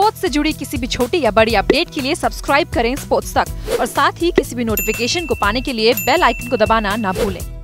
Sports से जुड़ी किसी भी छोटी या बड़ी अपडेट के लिए सब्सक्राइब करें स्पोर्ट्स तक और साथ ही किसी भी नोटिफिकेशन को पाने के लिए बेल आइकन को दबाना ना भूलें।